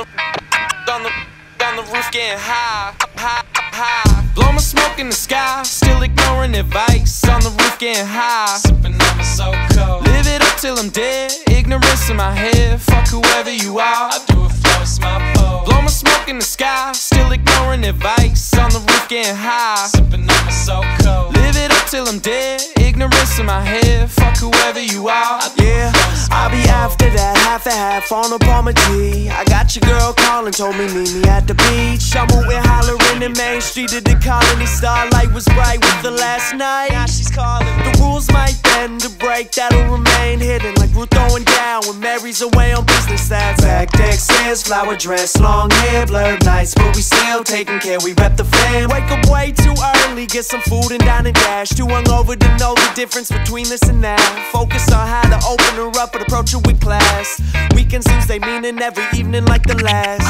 on the roof getting high, high, high. Blow my smoke in the sky, still ignoring advice. On the roof getting high, sipping on my so cold. Live it up till I'm dead, ignorance in my head. Fuck whoever you are, I do it for it's my fault. Blow my smoke in the sky, still ignoring advice. On the roof getting high, sipping on my so cold. Live it up till I'm dead, ignorance in my head. Fuck whoever you are, yeah. I'll be after that, half and half on a Palmer G. I got your girl calling, told me meet me at the beach. I'm over hollering in Main Street at the Colony. Starlight was bright with the last night. Now she's calling. The rules might bend, the break that'll remain hidden. Like we're throwing down when Mary's away on business. That's back deck says flower dress, long hair, blurred nights, but we still taking care. We rep the fam. Wake up way too early, get some food and dine and dash. Too hungover to know the difference between this and that. Focus on how to open her up and approach her with class. Weekends seems they meaning every evening like the last.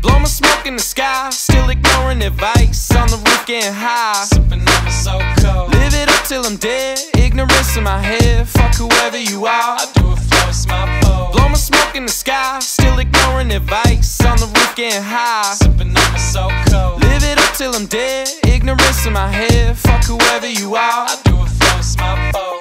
Blow my smoke in the sky, still ignoring advice. On the roof getting high, sipping on my so cold. Live it up till I'm dead, ignorance in my head. Fuck whoever you are, I do it for it's my fault. Blow my smoke in the sky, still ignoring advice. On the roof getting high, sipping on my so cold. Live it up till I'm dead, ignorance in my head. Fuck whoever you are, I do it for it's my fault.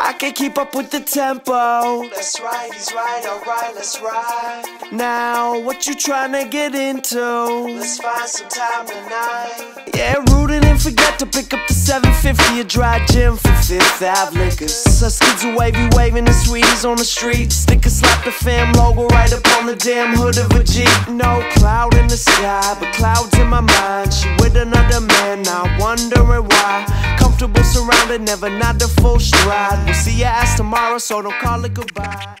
I can't keep up with the tempo. That's right, he's right, alright, let's ride. Now, what you tryna get into? Let's find some time tonight. Yeah, rooted and forget to pick up the 750, a dry gym for Fifth Ave liquors. Us kids are wavy, waving the sweeties on the street. Sticker slap the fam logo right up on the damn hood of a Jeep. No cloud in the sky, but clouds in my mind. She with another man, now wondering why. Comfortable surrounded, never not the full stride. We'll see your ass tomorrow, so don't call it goodbye.